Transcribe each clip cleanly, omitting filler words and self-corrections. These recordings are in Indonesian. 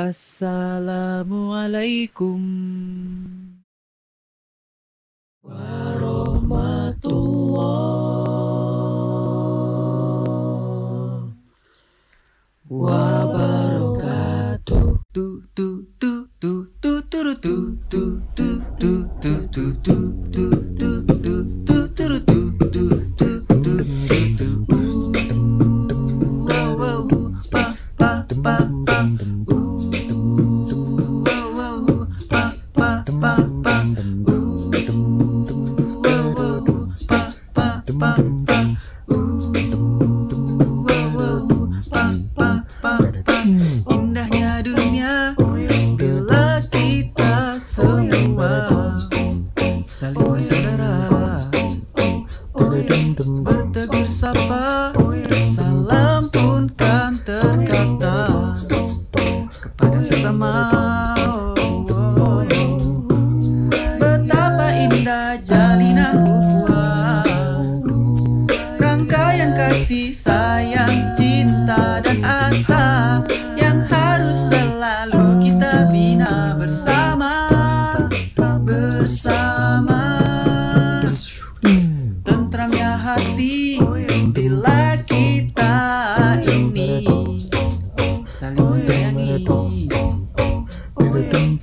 Assalamualaikum warahmatullahi wabarakatuh. Indahnya dunia bila kita semua saling bersaudara, bertegur sapa, salam pun kan terkata kepada sesama. Betapa indah jalinan rangkaian kasih sayang, cinta dan asa yang harus selalu kita bina bersama. Tentramnya hati bila kita ini saling menyayangi.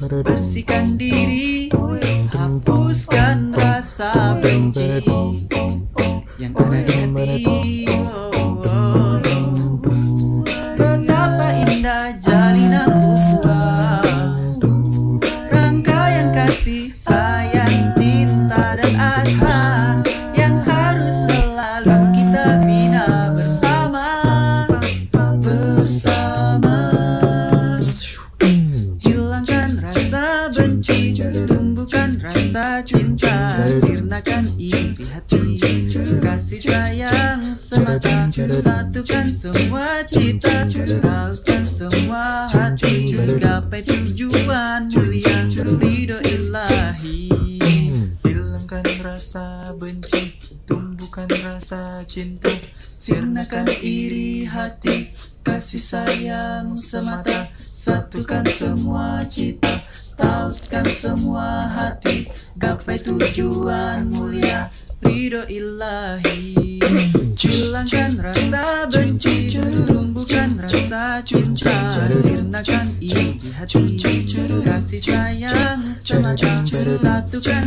Bersihkan diri, hapuskan rasa benci yang ada di hati. Betapa indah jalinan rangkaian kasih sayang, cinta dan asa yang harus selalu kita bina bersama. Hilangkan rasa benci, tumbuhkan rasa cinta, sirnakan iri hati. Kasih sayang semata, satukan semua cita, haluskan semua hati, gapai tujuan mulia ridho ilahi. Hilangkan rasa benci, tumbuhkan rasa cinta, sirnakan iri hati, kasih sayang semata,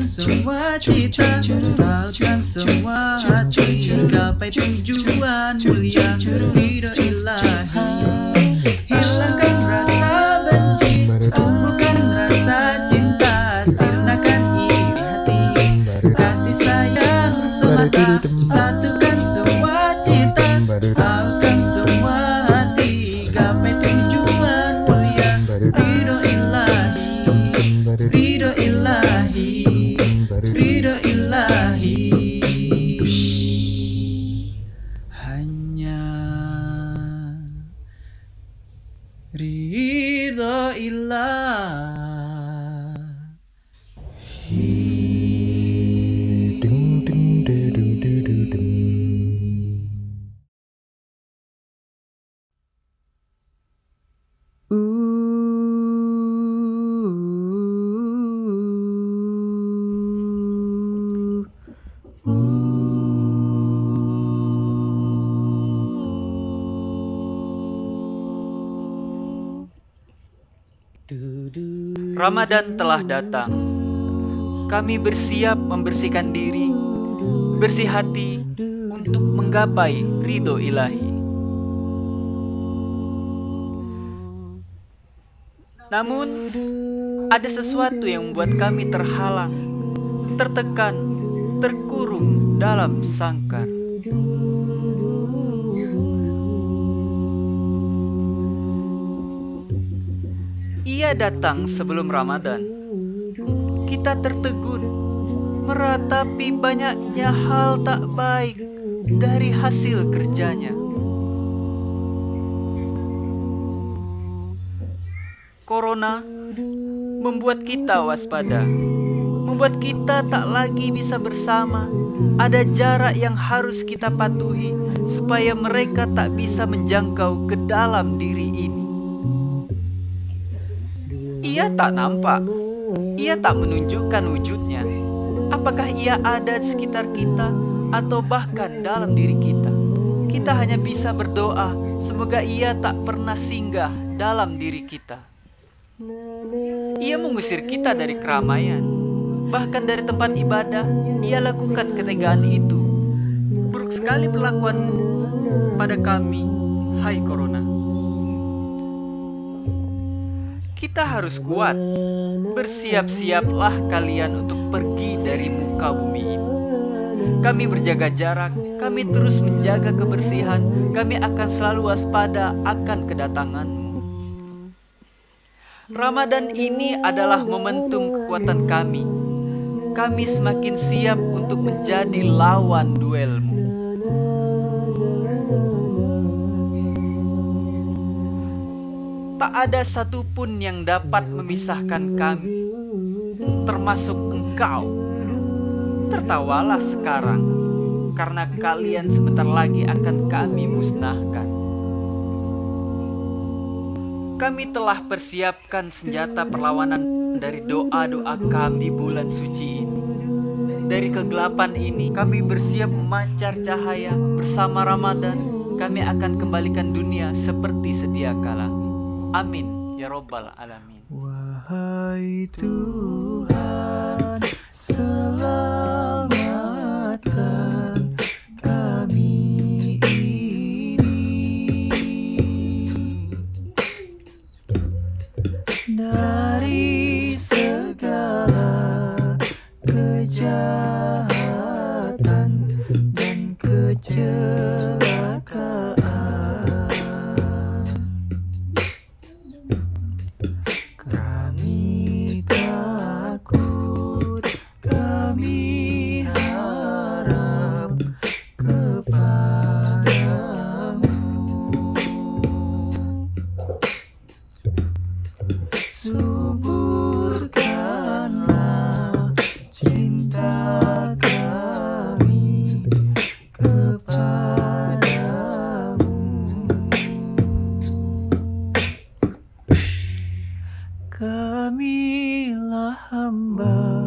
satukan semua cita, tautkan semua hati, gapai tujuan mulia ridho ilahi. Hilangkan rasa benci, tumbuhkan rasa cinta, sirnakan iri hati, kasih sayang semata, satukan semua cita, tautkan semua hati, gapai tujuan mulia ridho ilahi. Hilangkan rasa benci, tumbuhkan rasa cinta, sirnakan iri hati, kasih sayang semata, satukan ridho ilahi. Ramadan telah datang. Kami bersiap membersihkan diri, bersih hati untuk menggapai ridho ilahi. Namun, ada sesuatu yang membuat kami terhalang, tertekan, terkurung dalam sangkar. Ia datang sebelum Ramadan. Kita tertegun, meratapi banyaknya hal tak baik dari hasil kerjanya. Corona membuat kita waspada, membuat kita tak lagi bisa bersama. Ada jarak yang harus kita patuhi supaya mereka tak bisa menjangkau ke dalam diri ini. Ia tak nampak, ia tak menunjukkan wujudnya. Apakah ia ada di sekitar kita atau bahkan dalam diri kita? Kita hanya bisa berdoa semoga ia tak pernah singgah dalam diri kita. Ia mengusir kita dari keramaian, bahkan dari tempat ibadah. Ia lakukan ketegaan itu. Buruk sekali perlakuanmu pada kami, hai Corona. Kita harus kuat. Bersiap-siaplah kalian untuk pergi dari muka bumi ini. Kami berjaga jarak, kami terus menjaga kebersihan, kami akan selalu waspada akan kedatanganmu. Ramadan ini adalah momentum kekuatan kami. Kami semakin siap untuk menjadi lawan duelmu. Tak ada satupun yang dapat memisahkan kami, termasuk engkau. Tertawalah sekarang, karena kalian sebentar lagi akan kami musnahkan. Kami telah persiapkan senjata perlawanan dari doa-doa kami di bulan suci ini. Dari kegelapan ini, kami bersiap memancar cahaya. Bersama Ramadan, kami akan kembalikan dunia seperti sedia kala. Amin ya Rabbal Alamin. Wahai Tuhan, selamatkan dari segala kejahatan dan kecelakaan. Kami takut, kami harap kepadamu. Suburkanlah cinta kami kepadamu. Kamilah hamba.